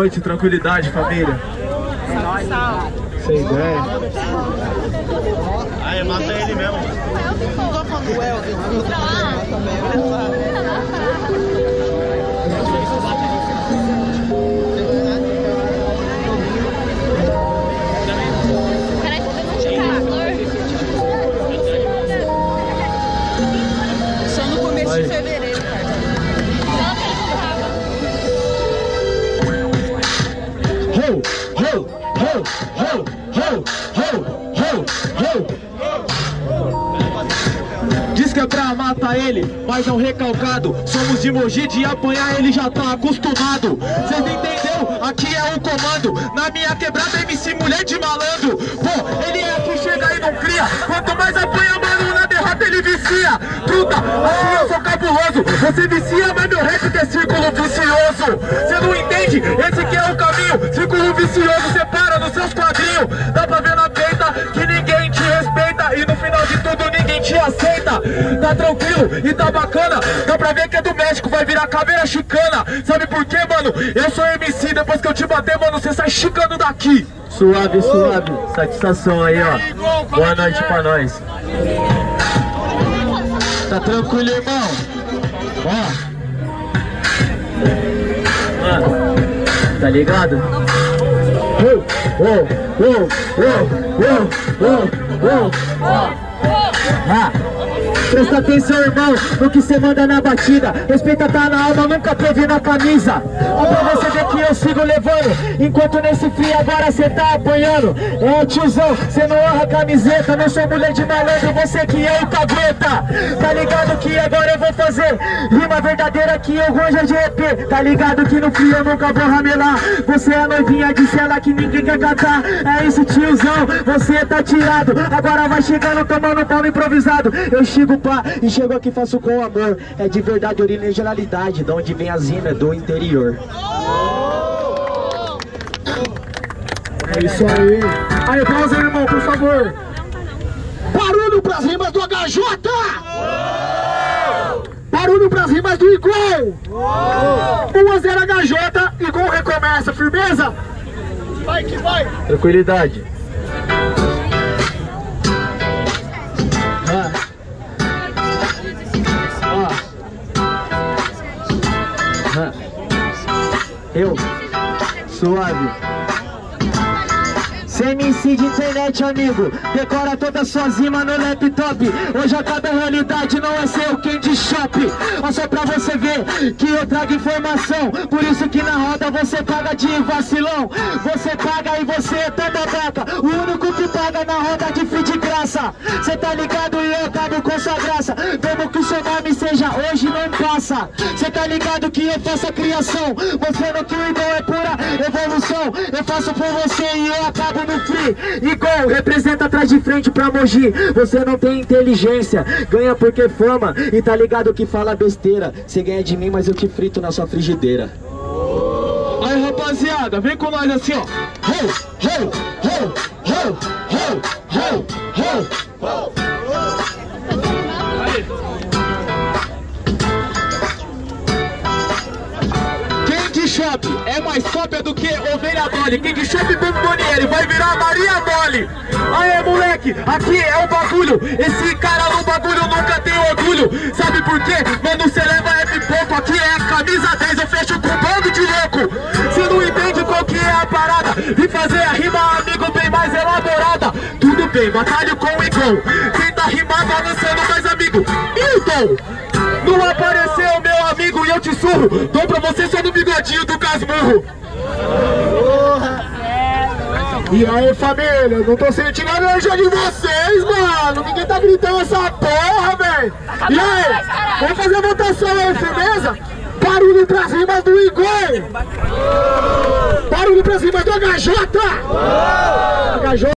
noite, tranquilidade, família. Sem ideia. Aí, mata ele mesmo. Diz que é pra matar ele, mas é um recalcado. Somos de Mogi, de apanhar ele já tá acostumado. Cês entendeu? Aqui é o comando. Na minha quebrada MC mulher de malandro. Pô, ele é que chega e não cria. Quanto mais apanha, mano, na derrota ele vicia. Truta, assim eu sou cabuloso. Você vicia, mas meu rap é círculo vicioso. Cê não entende? Esse que é o caminho. Círculo vicioso, separa nos seus quadrinhos. Dá pra ver na peita que ninguém te respeita. E no final de tudo ninguém te aceita. Tá tranquilo e tá bacana. Dá pra ver que é do México, vai virar caveira chicana. Sabe por quê, mano? Eu sou MC, depois que eu te bater, mano, cê sai chicando daqui. Suave, suave, satisfação aí, ó. Boa noite pra nós. Tá tranquilo, irmão? Ó. Mano, tá ligado? Presta atenção, irmão, no que cê manda na batida. Respeita, tá na alma, nunca teve na camisa. Ó, pra você ver que eu sigo levando. Enquanto nesse frio agora cê tá apanhando. É, tiozão, cê não honra a camiseta. Não sou mulher de malandro, você que é o cagueta. Tá ligado que agora eu vou fazer rima verdadeira que eu rojo de EP. Tá ligado que no frio eu nunca vou ramelar. Você é novinha de cela que ninguém quer catar. É isso, tiozão, você tá tirado. Agora vai chegando, tomando pau improvisado. Eu chego pá, e chego aqui faço com amor. É de verdade, originalidade, de onde vem a zina do interior. É isso aí. Aí, pausa, irmão, por favor. Barulho pras rimas do HJ! Barulho pras rimas do Igom! 1-0 HJ, Igom recomeça, firmeza? Vai que vai! Tranquilidade. Eu, suave. Cê MC de internet, amigo. Decora toda sua zima no laptop. Hoje a cada realidade não é seu candy shop. Ó, só pra você ver que eu trago informação. Por isso que na roda você paga de vacilão. Você paga e você é toda vaca. O único que paga na roda de fim de graça. Cê tá ligado e eu acabo com sua graça. Como que o seu nome seja hoje não passa. Cê tá ligado que eu faço a criação. Mostrando que o Igom é pura evolução. Eu faço por você e eu acabo no free. Igom representa atrás de frente pra Mogi. Você não tem inteligência, ganha porque fama. E tá ligado que fala besteira. Cê ganha de mim, mas eu te frito na sua frigideira. Aí, rapaziada, vem com nós assim, ó. Ho, ho, ho, ho, ho, ho, ho. É mais cópia do que ovelha mole. Quem que chupa e bomboniere vai virar Maria Mole. Aê, moleque, aqui é o bagulho. Esse cara no bagulho nunca tem orgulho. Sabe por quê? Mano, cê leva F pouco. Aqui é a camisa 10, eu fecho com um bando de louco. Cê não entende qual que é a parada. Vim fazer a rima, amigo, bem mais elaborada. Tudo bem, batalho com o Igom. Tenta rimar balançando mais, amigo. Milton! Não apareceu, meu amigo, e eu te surro. Dou pra você só no bigodinho do casmurro. E aí, família, não tô sentindo a energia de vocês, mano. Ninguém tá gritando essa porra, velho. E aí, vamos fazer a votação aí, firmeza? Barulho pras rimas do Igom. Barulho pras rimas do HJ.